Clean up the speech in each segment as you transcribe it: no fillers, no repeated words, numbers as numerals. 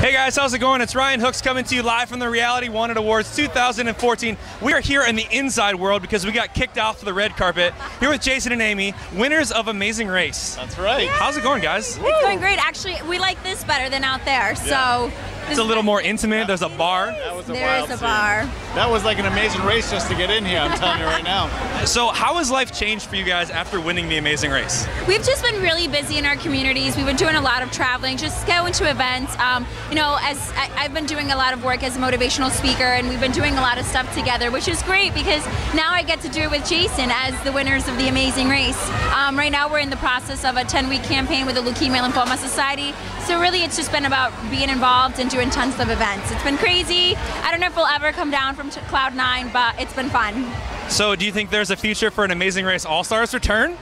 Hey guys, how's it going? It's Ryan Hooks coming to you live from the Reality Wanted Awards 2014. We are here in the inside world because we got kicked off the red carpet. Here with Jason and Amy, winners of Amazing Race. That's right. Yay. How's it going, guys? It's going great. Actually, we like this better than out there. Yeah. So it's a little more intimate. There's a bar. That was a wild scene. That was like an amazing race just to get in here, I'm telling you right now. So how has life changed for you guys after winning the Amazing Race? We've just been really busy in our communities. We've been doing a lot of traveling, just going to events. You know, as I've been doing a lot of work as a motivational speaker, and we've been doing a lot of stuff together, which is great because now I get to do it with Jason as the winners of the Amazing Race. Right now we're in the process of a 10-week campaign with the Leukemia and Lymphoma Society. So really it's just been about being involved and doing tons of events. It's been crazy. I don't know if we'll ever come down from Cloud 9, but it's been fun. So do you think there's a future for an Amazing Race All-Stars return?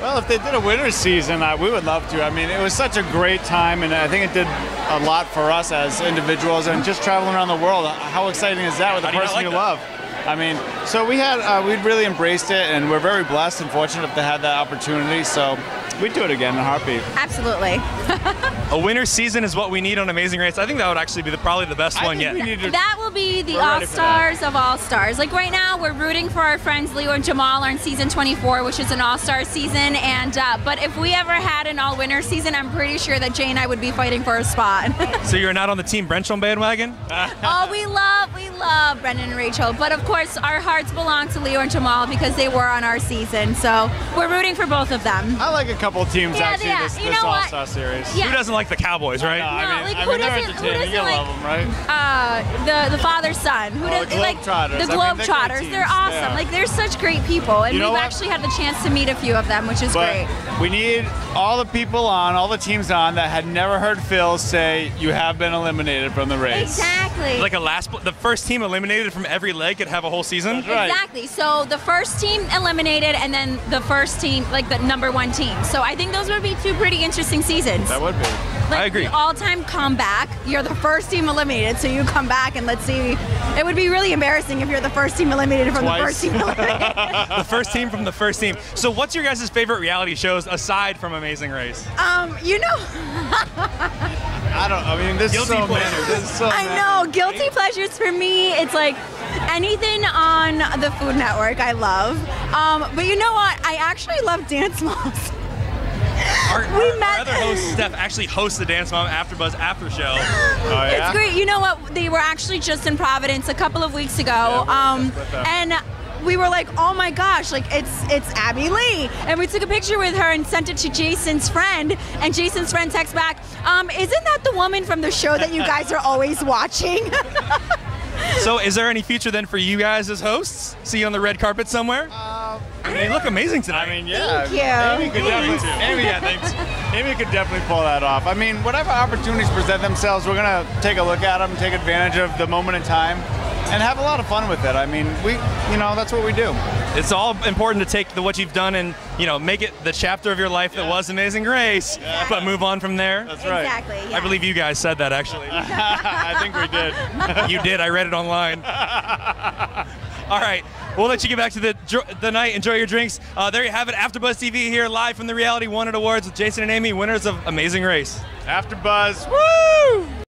Well, if they did a winter's season, we would love to. I mean, it was such a great time, and I think it did a lot for us as individuals, and just traveling around the world. How exciting is that with the person you love? I mean, so we had, we really embraced it, and we're very blessed and fortunate to have that opportunity, so we'd do it again in a heartbeat. Absolutely. A winter season is what we need on Amazing Race. I think that would actually be probably the best one yet. That will be the all-stars of all-stars. Like right now, we're rooting for our friends Leo and Jamal on season 24, which is an all-star season, and but if we ever had an all-winter season, I'm pretty sure that Jay and I would be fighting for a spot. So you're not on the team Brenchel bandwagon? Oh, we love Brendan and Rachel, but of course our hearts belong to Leo and Jamal because they were on our season, so we're rooting for both of them. I like a couple teams actually this all-star series. Yeah. Who doesn't like the Cowboys, right? No, I mean they're entertaining. You love them, right? The father-son. Who doesn't like the Globetrotters? They're awesome. Yeah. Like they're such great people, and we've actually had the chance to meet a few of them, which is great. We need all the people on, all the teams on that had never heard Phil say, "You have been eliminated from the race." Exactly. Like the first team eliminated from every leg could have a whole season. That's right. Exactly. So the first team eliminated, and then the first team, like the #1 team. So I think those would be two pretty interesting seasons. That would be. Like I agree. All-time comeback. You're the first team eliminated, so you come back and let's see. It would be really embarrassing if you're the first team eliminated from the first team eliminated. The first team from the first team. So what's your guys' favorite reality shows aside from Amazing Race? You know. I mean, this is so many. Guilty pleasures for me, it's like anything on the Food Network I love. But you know what? I actually love Dance Moms. Our other host, Steph, actually hosts the Dance Mom AfterBuzz After Show. Oh, yeah? It's great. You know what? They were actually just in Providence a couple of weeks ago. Yeah, and we were like, oh my gosh, like it's Abby Lee. And we took a picture with her and sent it to Jason's friend, and Jason's friend texts back, isn't that the woman from the show that you guys are always watching? So is there any future then for you guys as hosts? See you on the red carpet somewhere? They look amazing tonight. I mean, yeah. Thank you. Amy could definitely pull that off. I mean, whatever opportunities present themselves, we're going to take a look at them, take advantage of the moment in time, and have a lot of fun with it. I mean, that's what we do. It's all important to take what you've done and, make it the chapter of your life that was Amazing Race, but move on from there. That's right. Exactly, yeah. I believe you guys said that, actually. I think we did. You did. I read it online. All right. We'll let you get back to the night. Enjoy your drinks. There you have it. AfterBuzz TV here live from the Reality Wanted Awards with Jason and Amy, winners of Amazing Race. AfterBuzz. Woo!